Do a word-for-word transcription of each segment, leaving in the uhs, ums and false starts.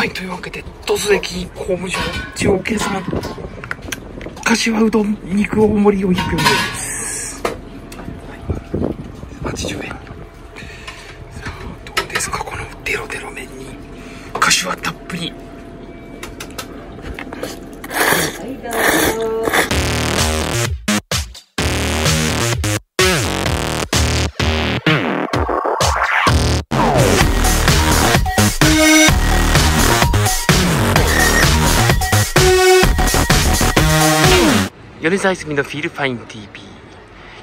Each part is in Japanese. はい、というわけで、突撃法務省、地方警察、柏うどん肉大盛りよんひゃくえんです。はい、はちじゅうえん。さあ、どうですか、このデロデロ麺に、柏たっぷり。はい、どうぞ。米沢泉のフィルファイン ティービー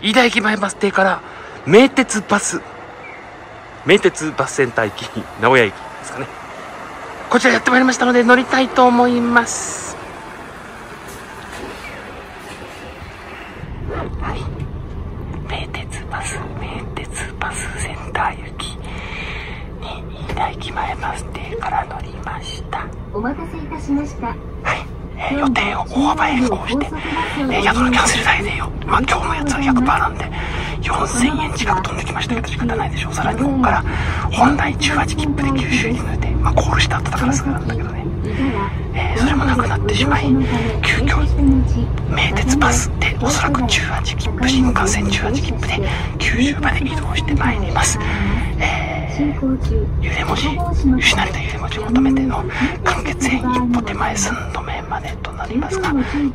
飯田駅前バス停から名鉄バス名鉄バスセンター駅名古屋駅ですかね、こちらやってまいりましたので乗りたいと思います。はい、名鉄バス名鉄バスセンター行きに飯田駅前バス停から乗りました。お待たせいたしました。はい、えー、予定を大幅変更して、えー、宿のキャンセル代でよ、まあ、今日のやつは ひゃくパーセント なんでよんせんえん近く飛んできましたけど仕方ないでしょう。さらにここから本来じゅうはち切符で九州に抜いて、まあ、コールしてあったからすぐなんだけどね、えー、それもなくなってしまい急遽名鉄バスでおそらくじゅうはち切符新幹線じゅうはち切符で九州まで移動してまいります。えーゆで文字、吉成でゆで文字を求めての間欠園一歩手前寸止めまでとなりますが、今日も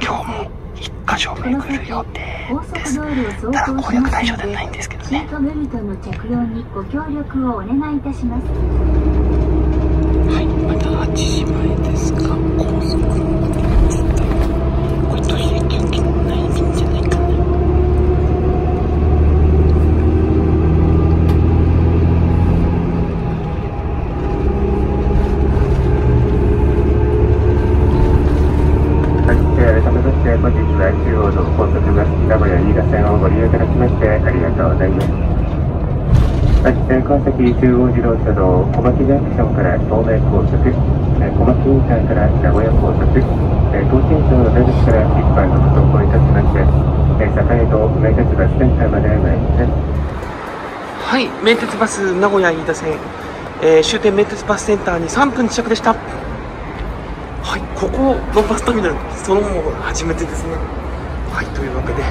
一箇所巡る予定です。ただ公約対象ではないんですけどね。はい、またはちじまえですが高速の列車、これ取り入れ休憩ない便じゃないかな。川崎中央自動車道小牧ジャンクションから東名高速、小牧インターから名古屋高速、東新町の出口から一般の道をいたしまして、栄と名鉄バスセンターまで参ります。はい、名鉄バス名古屋飯田線、えー、終点名鉄バスセンターにさんぷん着でした。はい、ここのバスターミナルそのもの初めてですね。はい、というわけで、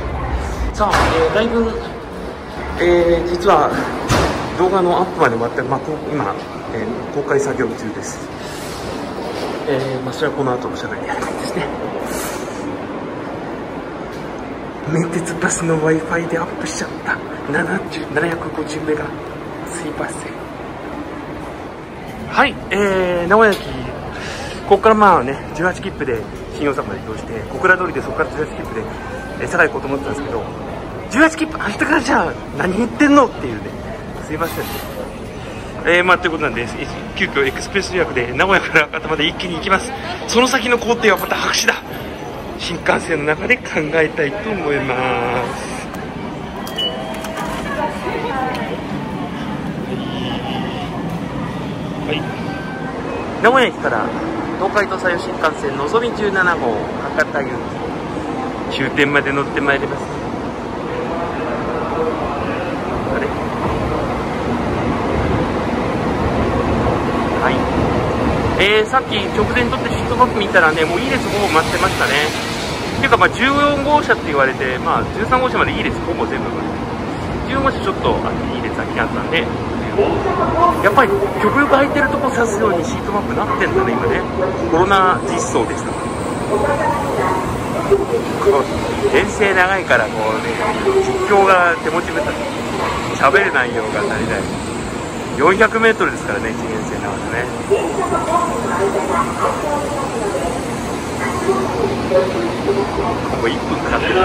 さあ、えー、だいぶ、えー、実は動画のアップまで終わって、まあ、今、えー、公開作業中です。えー、まあ、それはこの後の社内でやる感じですね。名鉄バスの Wi-Fi でアップしちゃったななひゃくごじゅうメガがすいません。はい、えー、名古屋駅、ここからまあね、じゅうはち切符で新大阪まで移動して、小倉通りでそこからじゅうはち切符で、えー、佐賀行こうと思ってたんですけど、じゅうはち切符、明日からじゃあ、何言ってんのっていうね。すいません。えー、まあということなんで急遽エクスプレス予約で名古屋から博多まで一気に行きます。その先の工程はまた白紙だ。新幹線の中で考えたいと思います。はい、名古屋駅から東海道山陽新幹線のぞみじゅうなな号博多行き終点まで乗ってまいります。えー、さっき直前に撮ってシートマップ見たらね、もういいです、ほぼ待ってましたね。ていうか、まあ、じゅうよん号車って言われて、まあ、じゅうさん号車までいいです、ほぼ全部。じゅうよん号車ちょっと、あ、いいです、空きがあったんで。やっぱり、極力空いてるとこ指すようにシートマップなってんだね、今ね。コロナ実装でした。遠征長いから、こうね、実況が手持ちぶった。喋る内容が足りない。よんひゃくメートルですからね、いち年生なのでね。もういっぷんかかってる。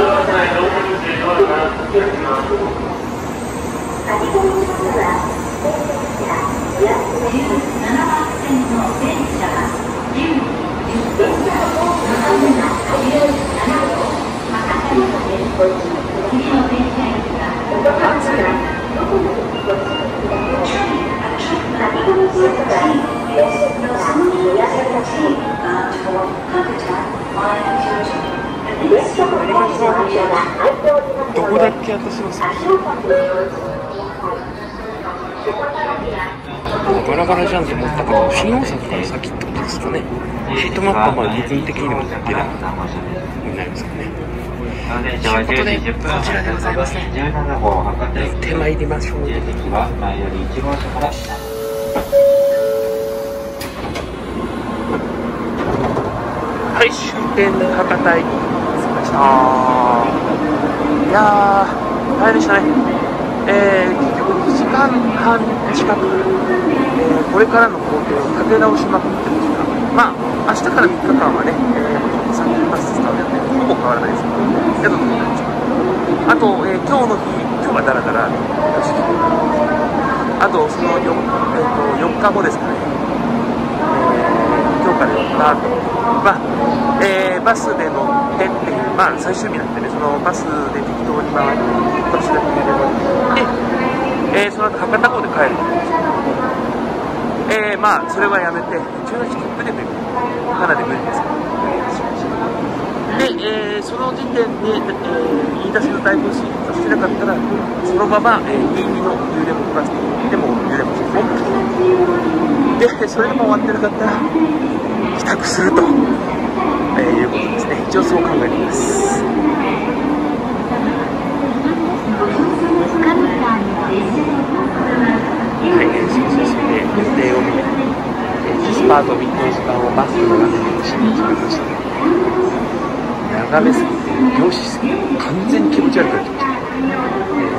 どこだっけ、私のさ、バラバラじゃんと思ったけど、新大阪から先ってことですか。かね。ヒットマップはまあリズム的にもだけだになりますかね。ということで、こちらでございますね。手前入りましょう。はい、終点の博多駅に着きました。いやー、大変でしたね。えー、結局にじかんはん近く、えー、これからの工程を立て直しまくってますが、まあ、明日からみっかかんはね、さんじゅうバススタートでほぼ変わらないですけど、宿のことになっちゃう。あと、えー、今日の日、今日はだらだら出してくる。あと、その 4,、えー、とよっかごですかね、えー、今日からよっかと、まあえー、バスで乗ってっていう、まあ、最終日なんでね、そのバスで適当に回って、こっちだけで、えー、その後博多港で帰るんですけど、えー、まあ、それはやめて、中日切符でというかなり無理ですけど。で、えー、その時点で、えー、言い出しの大分進出してなかったら、そのまま、えー、にじゅうにの揺れも動かして、でも揺れもボンと来て、で、それでも終わってなかったら、帰宅すると、えー、いうことですね。一応そう考えています。はい、えー、そうそうそうね、予定を見て、えー、スパートミッド時間をバスの中で楽しみに決めましたね。眺めすぎて、凝視すぎて、完全に気持ち悪くなってました。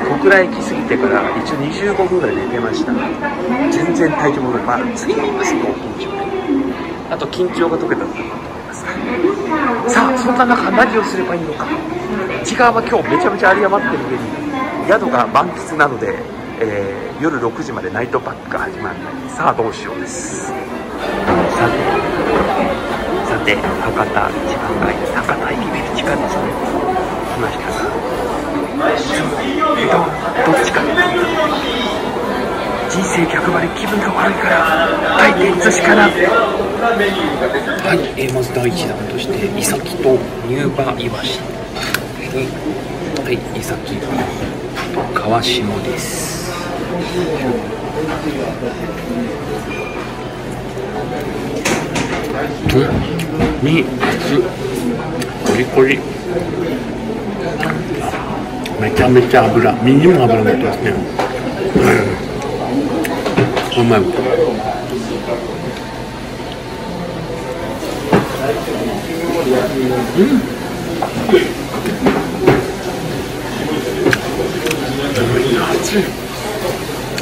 えー、小倉駅過ぎてから一応にじゅうごふんぐらい寝てましたが、全然体調戻る。まあ、睡眠不足の緊張ね。あと、緊張が解けたのかなと思います。さあ、そんな中、何をすればいいのか。内側は今日めちゃめちゃ有り余ってる上に、宿が満喫なので、えー、夜ろくじまでナイトパックが始まらない。さあ、どうしようです。さてさて、博多一番街、博多駅ビル地下ですね。来ましたが、ど, どっちか。人生逆張り、気分が悪いから、大抵いつしかな。はい、えー、まず第一弾として、イサキと入馬イワシ。はい、イサキと川下です。と、に、コリコリ、めちゃめちゃ脂、身にも脂が乗ってますね。うまい。うん、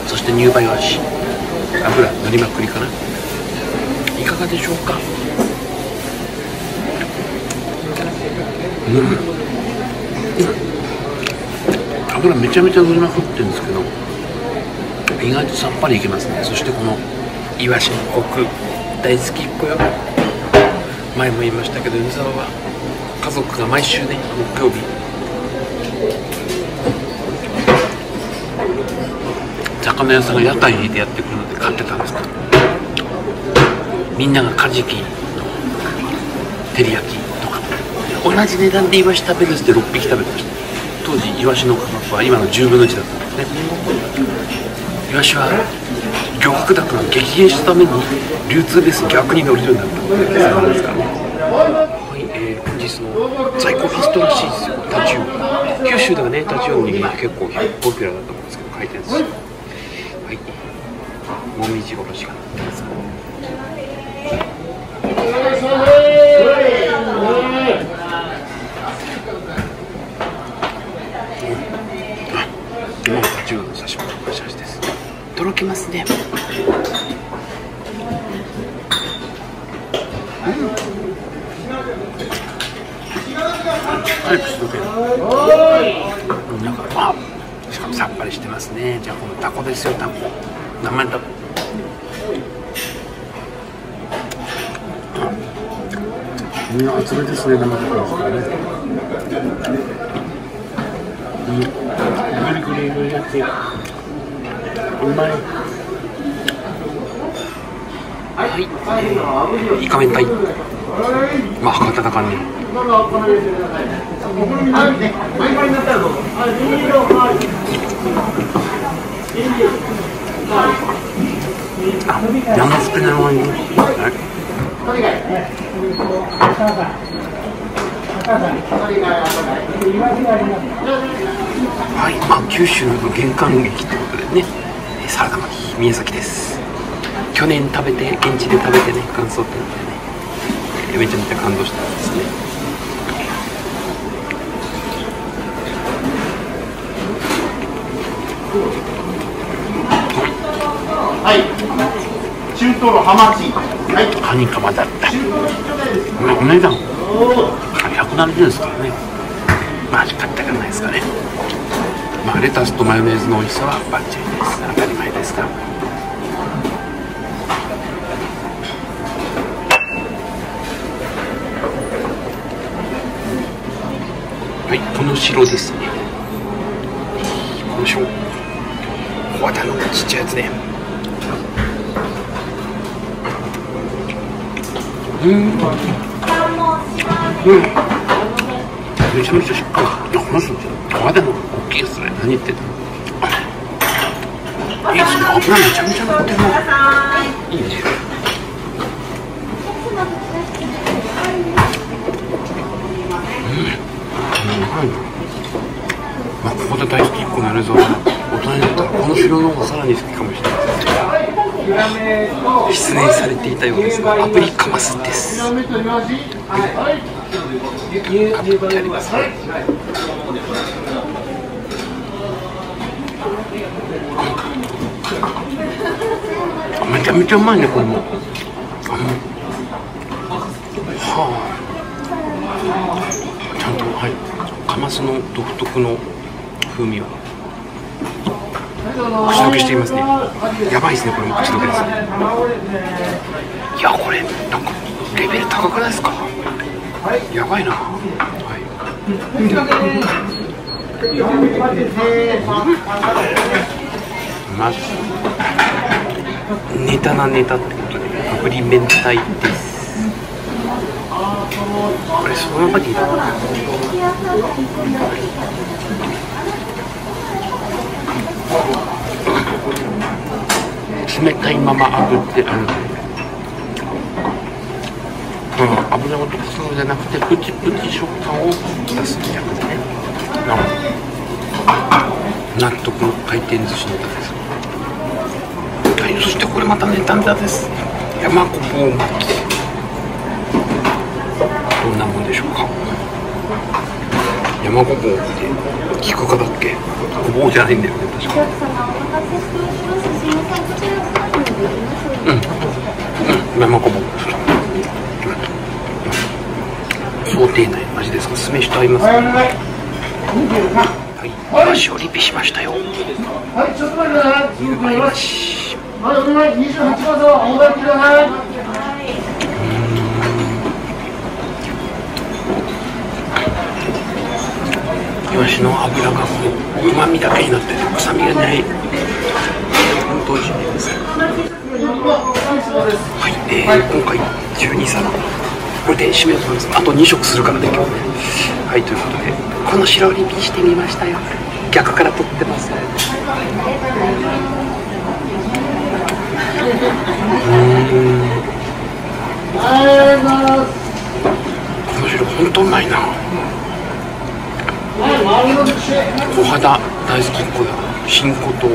そして入梅はし脂乗りまくりかな。いかがでしょうか。うんうん、油めちゃめちゃ乗りまくってるんですけど、意外とさっぱりいけますね。そしてこのイワシのコク大好きっ子よ。前も言いましたけど、湯沢は家族が毎週ね、木曜日魚屋さんが屋台に入れてやってくるので買ってたんですけど、みんながカジキの照り焼きとか同じ値段でイワシ食べるってろっぴき食べてました。当時イワシの価格は今のじゅうぶんのいちだったんですね。イワシは漁獲高が激減したために流通ベース逆に乗り取るようになったんですからね。はい、えー、本日の在庫リストらしいですよ。タチウオ、九州ではね、タチウオの握り結構ポピュラーだと思うんですけど、回転寿司、はい、もみじおろしがなってます。今のタチウオの刺身のお知らせです。とろけますね。うん、なんかあ、しかもさっぱりしてますね。じゃあこのタコですよ、タコ、生タコ。みんな厚めですね、生ところですからね。うん、グリグリグリやって、うまい。はい、イカ明太。まあ、博多だからね。あ、生スペナの上に。はい、まあ、九州の玄関劇ってことでね、サラダ巻き宮崎です。去年食べて、現地で食べてね、感想っていうのでね、めちゃめちゃ感動したんですね。はい、中トロハマチ、はい、カニカマだった。お値段ひゃくななじゅうえんですからね。まあ、仕方がないですかね。まあ、レタスとマヨネーズの美味しさはバッチリです。当たり前ですから。はい、この白ですね。この白。小型のちっちゃいやつね。うん、うん、めちゃめちゃしっかり。いや、この人まだの大きいですね。何言ってんの。いいですね。油めちゃめちゃ乗ってるの。いいね。うん、まあ、ここで大好きいっこなれそう。大人になったら、この白の方がさらに好きかもしれない。失念されていたようですが、アプリカマスです。はい、かぶってありますね。めちゃめちゃうまいね、これも。はあ、ちゃんと、はい、カマスの独特の風味は。口どけしていますね。やばいですね、これも口どけです。いや、これなんかレベル高くないですか。やばいな。はい。ネタなネタってことで、ね、炙り明太です。これそのままでいいのかな。冷たいまま炙ってあるので、うん、油を溶かすのじゃなくてプチプチ食感を出すんじゃなくてね、うん、納得の回転寿司ネタです。はい、そしてこれまたネタネタです。山こぼう巻き、どんなもんでしょうか。山こぼうってキク科だっけ。ごぼうじゃないんだよね、確か。うん、山ごぼう。想定内の味ですが、酢飯と合います。はい、お箸をリピしましたよ。はい、ちょっと待ってください。夕暮れ箸。まだお願い、にじゅうはちばんだ、お願いください。イワシの脂がこう。うまみだけになってて、臭みがない。本当美味しいです。はい、えー、今回じゅうにさら、これで締めようと思います。あとにしょくするからね、今日ね。はい、ということで、この白リピしてみましたよ。逆から撮ってます。この白、本当うまいな。小肌大好きっ子だ新子と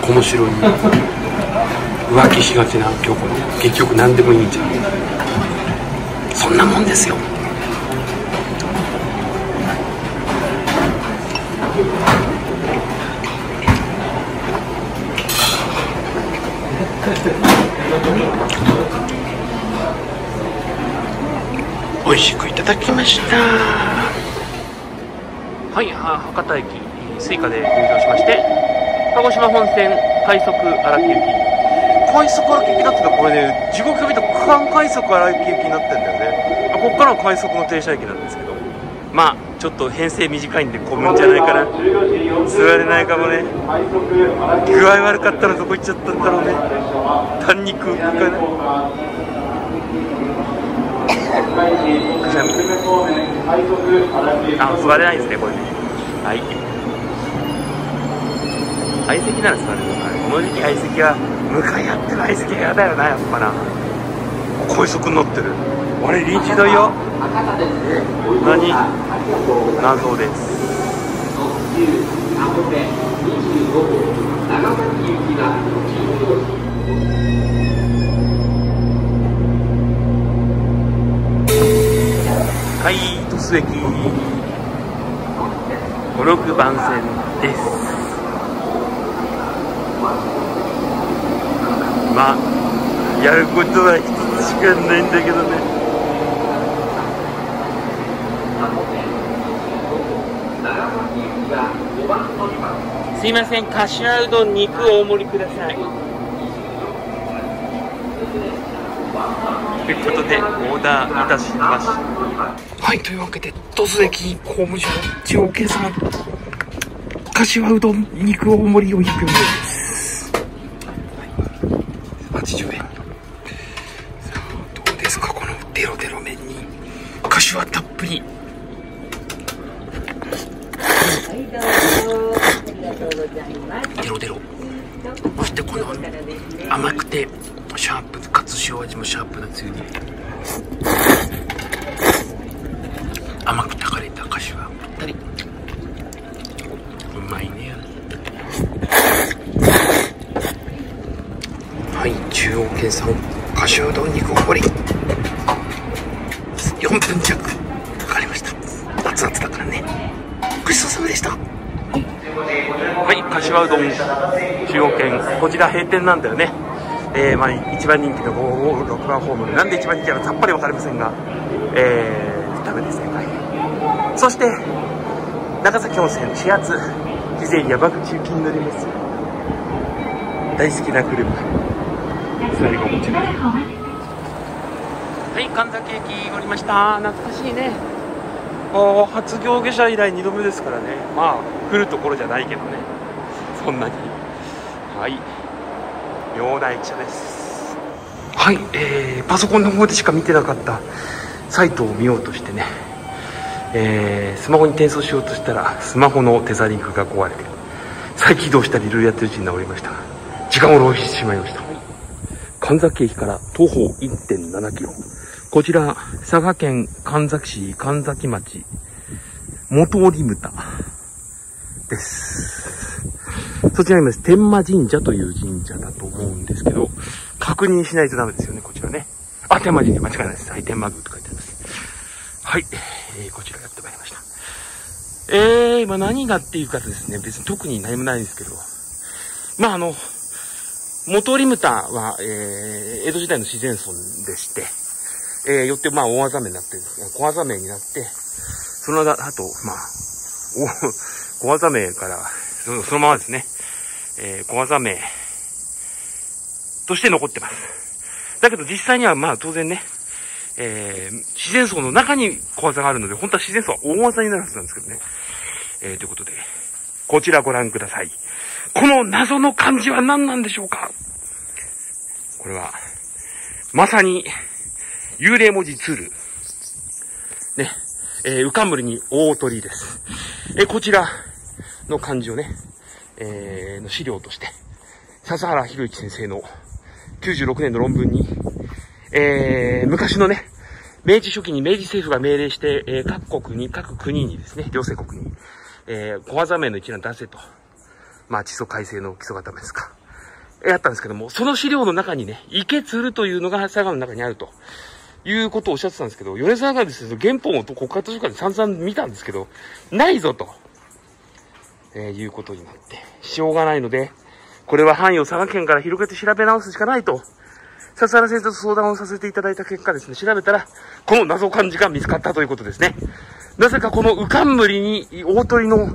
この白に浮気しがちな京子の結局何でもいいんじゃん。そんなもんですよ。美味しくいただきました。はい、博多駅スイカで入場しまして、鹿児島本線快速荒木行き。快速荒木行きだってのはこれね、時刻表見た区間快速荒木行きになってんだよね。こっからは快速の停車駅なんですけど、まあちょっと編成短いんで混むんじゃないかな。座れないかもね。具合悪かったらどこ行っちゃったんだろうね。単肉いかないあ、座れないですね、これね。はい。相席なら座れるのかな。この時期相席は、向かい合っての相席が嫌だよな、やっぱな。高速乗ってる。あれ臨時だよ。何？謎です。はい、突撃ご、ろくばん線です。まあやることは一つしかないんだけどね。すいません、かしわうどん肉大盛りください。ということでオーダーいたしました。はい、というわけで突撃公務所長慶様、かしわうどん肉大盛りよんひゃくえんです、はい、はちじゅうえん。さあどうですか、このデロデロ麺にかしわたっぷり。デロデロ、そしてこの甘くてシャープかつ塩味もシャープなつゆに甘く炊かれたかしわぴったり。うまいね。はい、中央県産かしわうどん肉おこりよんぷんじゃくかかりました。熱々だからね。ごちそうさまでした。はい、かしわうどん中央圏、こちら閉店なんだよね。えー、まあ一番人気のご、ろくばんホーム、なんで一番人気なのかさっぱり分かりませんが、えー、ダメですね。はい、そして長崎温泉始発肥前山口行きに乗ります。大好きな車、最後もちろん。はい、神崎駅降りました。懐かしいね。初行下車以来にどめですからね。まあ来るところじゃないけどね、そんなに。はい、妙な駅舎です。はい、えー、パソコンの方でしか見てなかったサイトを見ようとしてね、えー、スマホに転送しようとしたらスマホのテザリングが壊れて再起動したりいろいろやってるうちに治りました。時間を浪費してしまいました。神崎駅から徒歩 いってんななキロ、こちら、佐賀県神埼市神埼町、元織牟田です。そちらにいます、天満神社という神社だと思うんですけど、確認しないとダメですよね、こちらね。あ、天満神社、間違いないです。はい、天満宮と書いてあります。はい、えー、こちらやってまいりました。えー、まあ何がっていうかですね、別に特に何もないんですけど、まああの、元織牟田は、えー、江戸時代の自然村でして、えー、よって、まあ、大あざめになって、小あざめになって、その後、あと、まあ、小あざめからそ、そのままですね、えー、小あざめとして残ってます。だけど実際には、まあ、当然ね、えー、自然層の中に小あざがあるので、本当は自然層は大あざになるはずなんですけどね。えー、ということで、こちらご覧ください。この謎の漢字は何なんでしょうか？これは、まさに、幽霊文字ツール。ね。えー、浮かんぶりに大鳥です。えー、こちらの漢字をね、えー、の資料として、笹原博之先生のきゅうじゅうろくねんの論文に、えー、昔のね、明治初期に明治政府が命令して、えー、各国に、各国にですね、両政国に、えー、小技名の一覧出せと。まあ、地租改正の基礎固めですか。えー、あったんですけども、その資料の中にね、池鶴というのが佐賀の中にあると。いうことをおっしゃってたんですけど、米沢がですね、原本を国家図書館で散々見たんですけど、ないぞと、えー、いうことになって、しょうがないので、これは範囲を佐賀県から広げて調べ直すしかないと、笹原先生と相談をさせていただいた結果ですね、調べたら、この謎漢字が見つかったということですね。なぜかこのうかんむりに大鳥の、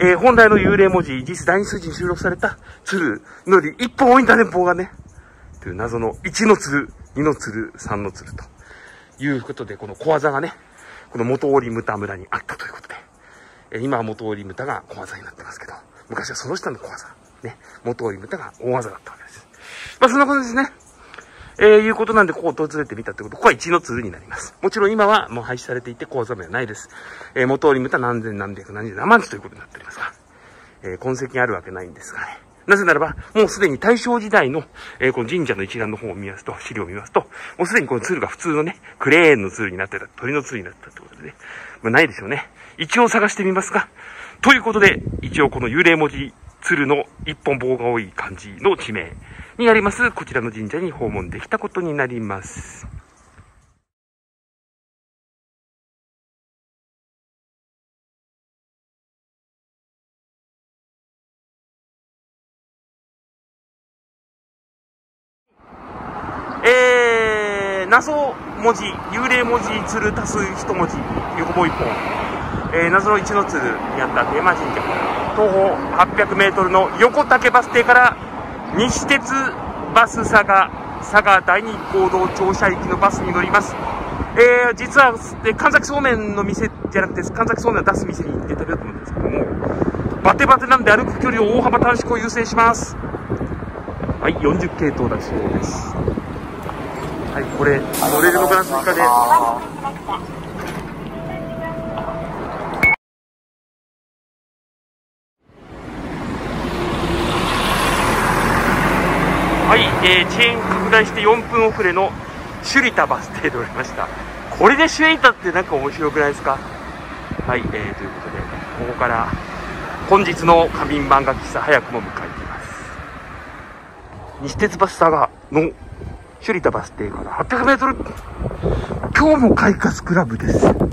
えー、本来の幽霊文字、実第二数字に収録された鶴のより一本多いんだね、棒がね。という謎のいちの鶴、にの鶴、さんの鶴と。いうことで、この小技がね、この元織牟田村にあったということで、えー、今は元織牟田が小技になってますけど、昔はその下の小技、ね、元織牟田が大技だったわけです。まあそんなことですね。えー、いうことなんで、ここを訪れてみたってこと、ここは一の鶴になります。もちろん今はもう廃止されていて、小技名はないです。えー、元織牟田何千何百何十何万ということになっておりますが、えー、痕跡があるわけないんですがね、なぜならば、もうすでに大正時代の、えー、この神社の一覧の方を見ますと、資料を見ますと、もうすでにこのツールが普通のね、クレーンのツールになってた、鳥のツールになってたってことでね。まあ、ないでしょうね。一応探してみますか。ということで、一応この幽霊文字ツールの一本棒が多い感じの地名にあります、こちらの神社に訪問できたことになります。謎文字、幽霊文字、ツル足す一文字、横棒一本、えー、謎の一のツルにあったテーマ神社、東方はっぴゃくメートルの横竹バス停から西鉄バス佐賀、佐賀第二合同庁舎行きのバスに乗ります。えー、実は、えー、神崎そうめんの店じゃなくて、神崎そうめんを出す店に行って食べようと思うんですけども、バテバテなんで歩く距離を大幅短縮を優先します。はい、よんじゅっけいとうだそうです。はい、これ乗れるのかな、スイカで。はい、えー、チェーン拡大してよんぷん遅れの首里田バス停でおりました。これで首里田ってなんか面白くないですか。はい、えー、ということでここから本日の仮眠漫画喫茶早くも向かいます。西鉄バス佐賀の首里田バス停からはっぴゃくメートル。今日も快活クラブです。こ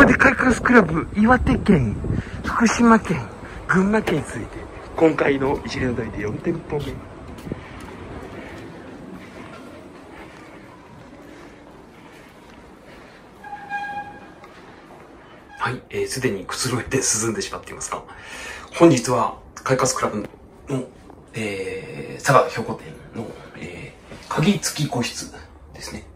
れで快活クラブ、岩手県、福島県、群馬県について、今回の一連の台でよんてんぽめ。はい、えー、すでにくつろいで涼んでしまっていますが、本日は快活クラブの、えー、佐賀兵庫店の、えー、鍵付き個室ですね。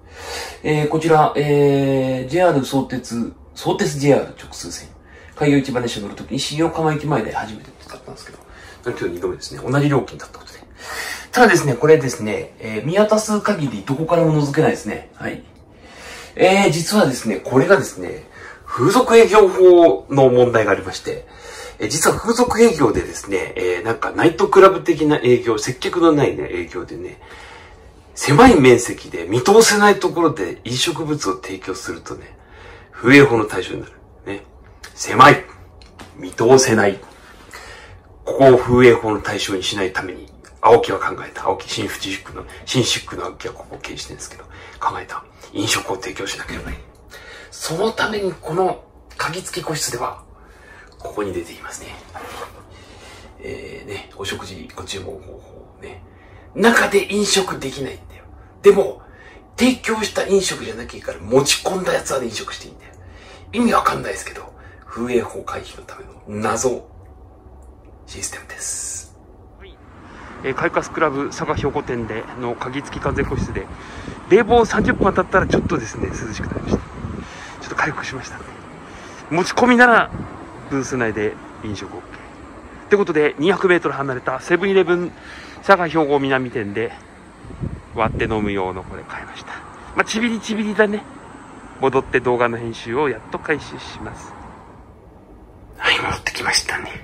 えー、こちら、えー、ジェイアール 相鉄、相鉄 ジェイアール 直通線。開業市場列車乗るときに新横浜駅前で初めて使ったんですけど、今日にどめですね。同じ料金だったことで。ただですね、これですね、えー、見渡す限りどこからも覗けないですね。はい。えー、実はですね、これがですね、風俗営業法の問題がありまして、えー、実は風俗営業でですね、えー、なんかナイトクラブ的な営業、接客のないね、営業でね、狭い面積で見通せないところで飲食物を提供するとね、風営法の対象になる。ね。狭い。見通せない。ここを風営法の対象にしないために、青木は考えた。青木、新七宿の、新宿の青木はここを経営してるんですけど、考えた。飲食を提供しなければいい。そのためにこの鍵付き個室では、ここに出ていますね。えー、ね、お食事、ご注文方法ね。中で飲食できないんだよ。でも、提供した飲食じゃなきゃいいから、持ち込んだやつは飲食していいんだよ。意味わかんないですけど、風営法回避のための謎システムです。はい。えー、快活クラブ佐賀兵庫店での鍵付き完全個室で、冷房さんじゅっぷん当たったらちょっとですね、涼しくなりました。ちょっと回復しましたね。持ち込みなら、ブース内で飲食 OK。ってことで、にひゃくメートル離れたセブンイレブン、佐賀兵庫南店で割って飲む用のこれ買いました。まあ、ちびりちびりだね。戻って動画の編集をやっと開始します。はい、戻ってきましたね。